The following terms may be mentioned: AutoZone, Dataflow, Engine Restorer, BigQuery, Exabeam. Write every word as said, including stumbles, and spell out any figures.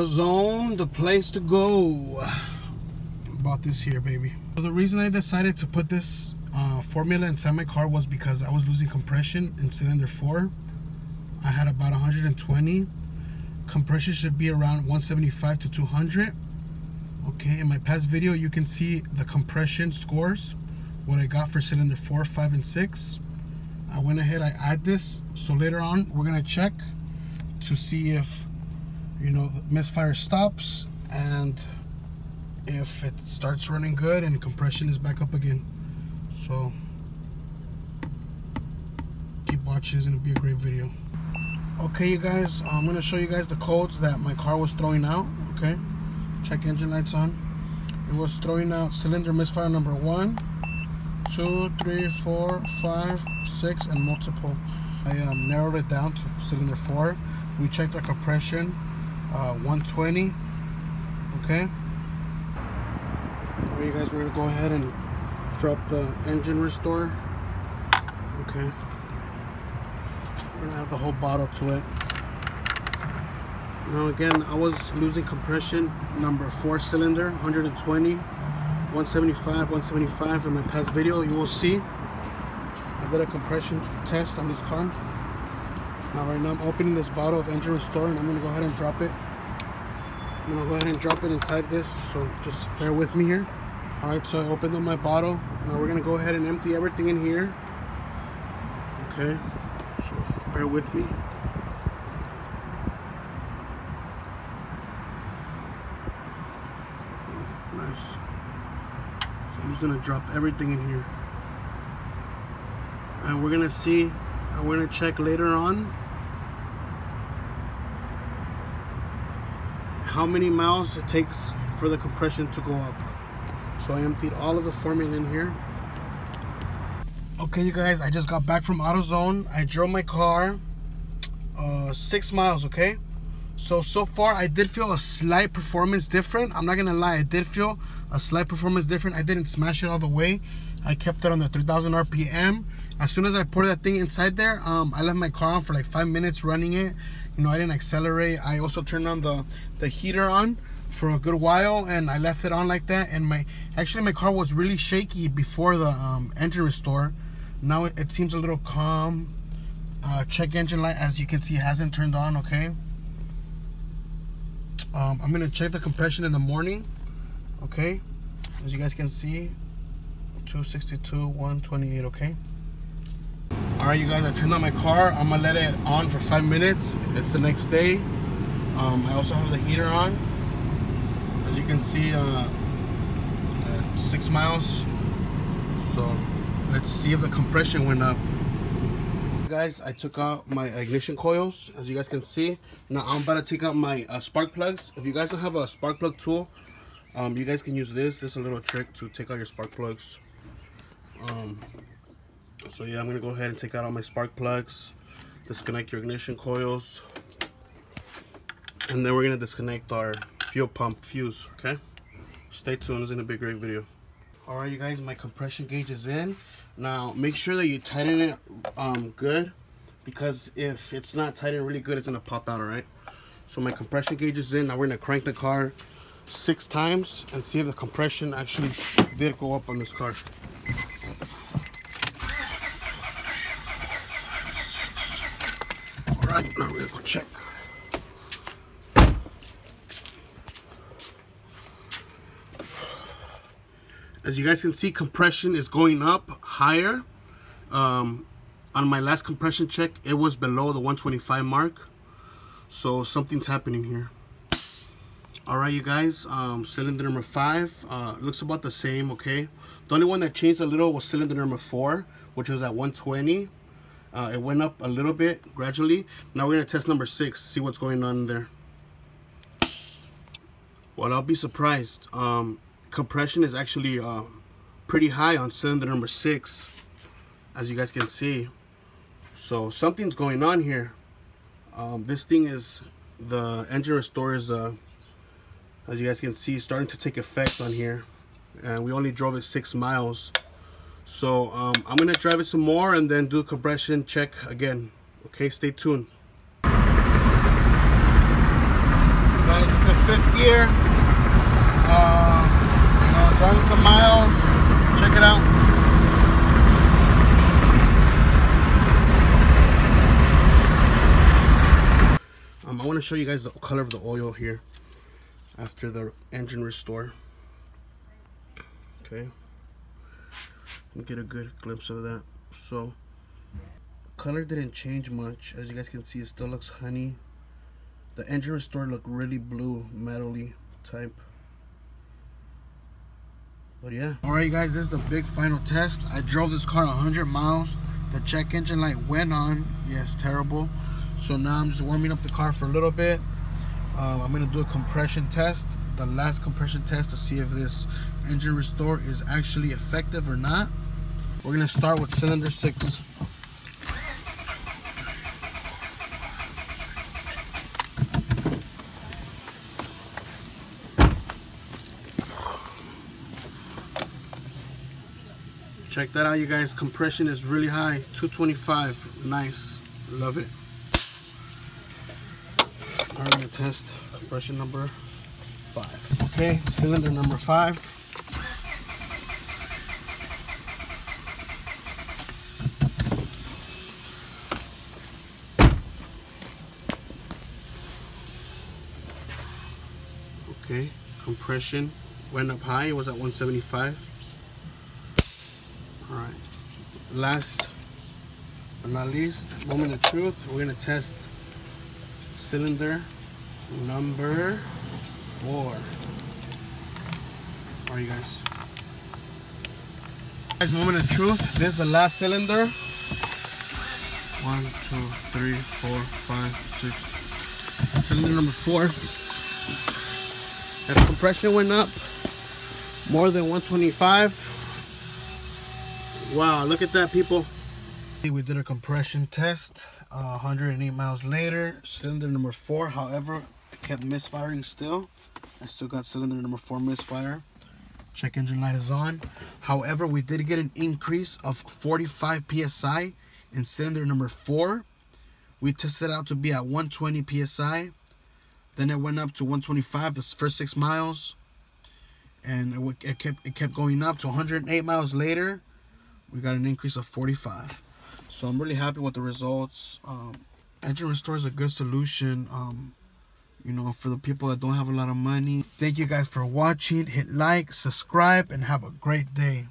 AutoZone, the place to go. Bought this here, baby. So the reason I decided to put this uh, formula inside my car was because I was losing compression in cylinder four. I had about one hundred twenty. Compression should be around one seventy-five to two hundred. Okay, in my past video you can see the compression scores, what I got for cylinder four, five, and six. I went ahead, I add this, so later on we're gonna check to see if, you know, misfire stops and if it starts running good and compression is back up again. So keep watching, it's gonna be a great video. Okay, you guys, I'm gonna show you guys the codes that my car was throwing out. Okay, check engine lights on. It was throwing out cylinder misfire number one, two, three, four, five, six, and multiple. I um, narrowed it down to cylinder four. We checked our compression, uh, one twenty. Okay. All right, you guys, we're gonna go ahead and drop the engine restorer. Okay. We're gonna have the whole bottle to it. Now again, I was losing compression number four cylinder, one hundred twenty, one seventy-five, one seventy-five. In my past video, you will see I did a compression test on this car. Now right now, I'm opening this bottle of engine restore and I'm gonna go ahead and drop it. I'm gonna go ahead and drop it inside this, so just bear with me here. All right, so I opened up my bottle. Now we're gonna go ahead and empty everything in here. Okay, so bear with me. Nice. So I'm just gonna drop everything in here, and we're gonna see, and we're gonna check later on how many miles it takes for the compression to go up. So I emptied all of the formula in here. Okay, you guys, I just got back from AutoZone. I drove my car uh, six miles. Okay. So, so far, I did feel a slight performance different. I'm not gonna lie, I did feel a slight performance different. I didn't smash it all the way. I kept it on the three thousand R P M. As soon as I poured that thing inside there, um, I left my car on for like five minutes running it. You know, I didn't accelerate. I also turned on the, the heater on for a good while, and I left it on like that. And my, actually my car was really shaky before the um, engine restore. Now it, it seems a little calm. Uh, check engine light, as you can see, hasn't turned on, okay? Um, I'm gonna check the compression in the morning. Okay, as you guys can see, two sixty-two, one twenty-eight. Okay. All right, you guys, I turned on my car. I'm gonna let it on for five minutes. It's the next day. Um, I also have the heater on. As you can see, uh, at six miles. So let's see if the compression went up. Guys, I took out my ignition coils, as you guys can see. Now I'm about to take out my uh, spark plugs. If you guys don't have a spark plug tool, um, you guys can use this. This is a little trick to take out your spark plugs. Um, so yeah, I'm gonna go ahead and take out all my spark plugs, disconnect your ignition coils, and then we're gonna disconnect our fuel pump fuse. Okay, stay tuned, it's gonna be a great video. All right, you guys, my compression gauge is in. Now, make sure that you tighten it um, good, because if it's not tightened really good, it's gonna pop out, all right? So my compression gauge is in. Now we're gonna crank the car six times and see if the compression actually did go up on this car. All right, now we're gonna go check. As you guys can see, compression is going up higher. Um, on my last compression check, it was below the one twenty-five mark. So something's happening here. All right, you guys, um, cylinder number five uh, looks about the same, okay? The only one that changed a little was cylinder number four, which was at one twenty. Uh, it went up a little bit gradually. Now we're gonna test number six, see what's going on there. Well, I'll be surprised. Um, Compression is actually uh, pretty high on cylinder number six, as you guys can see. So something's going on here. Um, this thing is, the engine restore is, uh, as you guys can see, starting to take effect on here. And we only drove it six miles. So um, I'm gonna drive it some more and then do compression check again. Okay, stay tuned. Guys, it's a fifth gear, uh, you know, driving some miles. Check it out. Um, I want to show you guys the color of the oil here after the engine restore. Okay, get a good glimpse of that. So, color didn't change much. As you guys can see, it still looks honey. The engine restore looked really blue, metally type. But yeah. Alright guys, this is the big final test. I drove this car one hundred miles. The check engine light went on. Yes, terrible. So now I'm just warming up the car for a little bit. Um, I'm going to do a compression test, the last compression test, to see if this engine restore is actually effective or not. We're going to start with cylinder six. Check that out, you guys. Compression is really high, two twenty-five. Nice. Love it. All right, I'm going to test compression number five. Okay, cylinder number five. Okay, compression went up high. It was at one seventy-five. All right, last but not least, moment of truth. We're going to test cylinder number four. All right, you guys. Guys, moment of truth. This is the last cylinder. One, two, three, four, five, six. Cylinder number four. That compression went up more than one twenty-five. Wow, look at that, people. We did a compression test. Uh, one hundred eight miles later, cylinder number four, however, it kept misfiring still. I still got cylinder number four misfire. Check engine light is on. However, we did get an increase of forty-five P S I in cylinder number four. We tested it out to be at one twenty P S I. Then it went up to one twenty-five the first six miles. And it, it, kept, it kept going up to one hundred eight miles later. We got an increase of forty-five. So I'm really happy with the results. Um, engine restore is a good solution, um, you know, for the people that don't have a lot of money. Thank you guys for watching. Hit like, subscribe, and have a great day.